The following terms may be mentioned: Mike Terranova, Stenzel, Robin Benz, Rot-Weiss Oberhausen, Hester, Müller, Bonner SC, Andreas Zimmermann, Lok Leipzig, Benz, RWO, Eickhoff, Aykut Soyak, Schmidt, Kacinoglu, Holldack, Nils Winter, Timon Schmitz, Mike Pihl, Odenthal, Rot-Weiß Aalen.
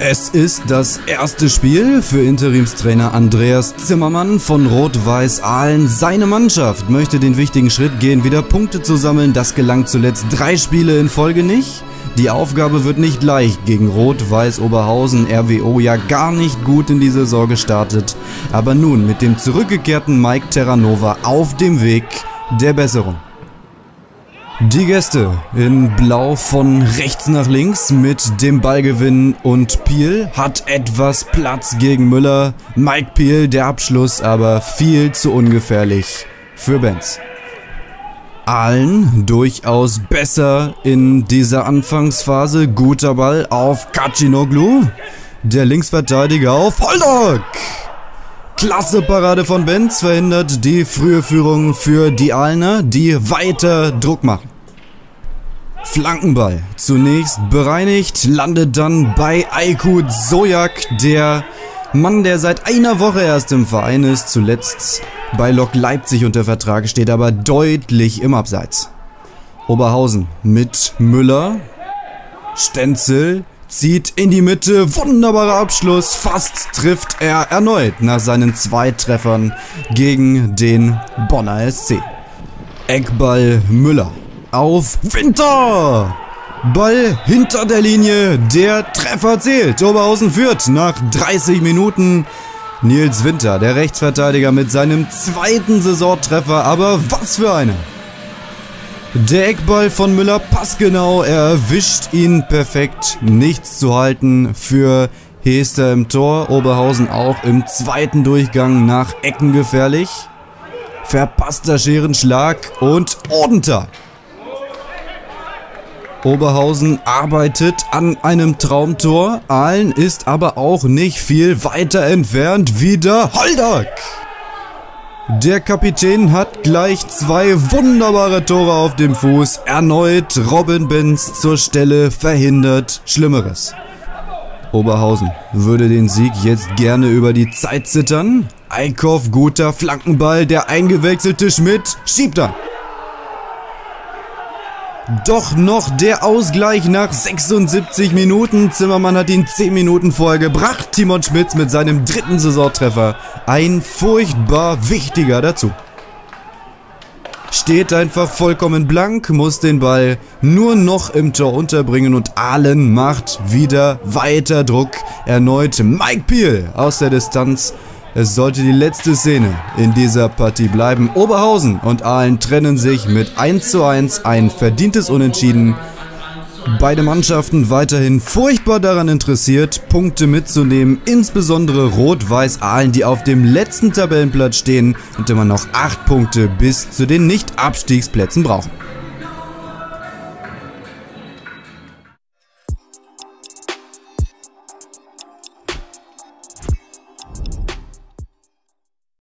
Es ist das erste Spiel für Interimstrainer Andreas Zimmermann von Rot-Weiß Aalen. Seine Mannschaft möchte den wichtigen Schritt gehen, wieder Punkte zu sammeln. Das gelang zuletzt 3 Spiele in Folge nicht. Die Aufgabe wird nicht leicht gegen Rot-Weiß Oberhausen, RWO ja gar nicht gut in die Saison gestartet. Aber nun mit dem zurückgekehrten Mike Terranova auf dem Weg der Besserung. Die Gäste in Blau von rechts nach links mit dem Ballgewinn und Pihl hat etwas Platz gegen Müller. Mike Pihl, der Abschluss aber viel zu ungefährlich für Benz. Aalen durchaus besser in dieser Anfangsphase. Guter Ball auf Kacinoglu, der Linksverteidiger auf Holldack. Klasse Parade von Benz verhindert die frühe Führung für die Aalener, die weiter Druck machen. Flankenball zunächst bereinigt, landet dann bei Aykut Soyak, der Mann, der seit einer Woche erst im Verein ist, zuletzt bei Lok Leipzig unter Vertrag steht, aber deutlich im Abseits. Oberhausen mit Müller, Stenzel zieht in die Mitte, wunderbarer Abschluss, fast trifft er erneut nach seinen 2 Treffern gegen den Bonner SC. Eckball Müller auf Winter! Ball hinter der Linie, der Treffer zählt. Oberhausen führt nach 30 Minuten. Nils Winter, der Rechtsverteidiger mit seinem 2. Saisontreffer, aber was für einer! Der Eckball von Müller passgenau, er erwischt ihn perfekt, nichts zu halten für Hester im Tor, Oberhausen auch im 2. Durchgang nach Ecken gefährlich, verpasster Scherenschlag und Odenthal. Oberhausen arbeitet an einem Traumtor, Aalen ist aber auch nicht viel weiter entfernt, wieder Holldack! Der Kapitän hat gleich 2 wunderbare Tore auf dem Fuß. Erneut Robin Benz zur Stelle, verhindert Schlimmeres. Oberhausen würde den Sieg jetzt gerne über die Zeit zittern. Eickhoff, guter Flankenball, der eingewechselte Schmidt schiebt an. Doch noch der Ausgleich nach 76 Minuten. Zimmermann hat ihn 10 Minuten vorher gebracht. Timon Schmitz mit seinem 3. Saisontreffer. Ein furchtbar wichtiger dazu. Steht einfach vollkommen blank, muss den Ball nur noch im Tor unterbringen und Aalen macht wieder weiter Druck. Erneut Mike Pihl aus der Distanz. Es sollte die letzte Szene in dieser Partie bleiben. Oberhausen und Aalen trennen sich mit 1:1, ein verdientes Unentschieden. Beide Mannschaften weiterhin furchtbar daran interessiert, Punkte mitzunehmen. Insbesondere Rot-Weiß Aalen, die auf dem letzten Tabellenplatz stehen und immer noch 8 Punkte bis zu den Nicht-Abstiegsplätzen brauchen.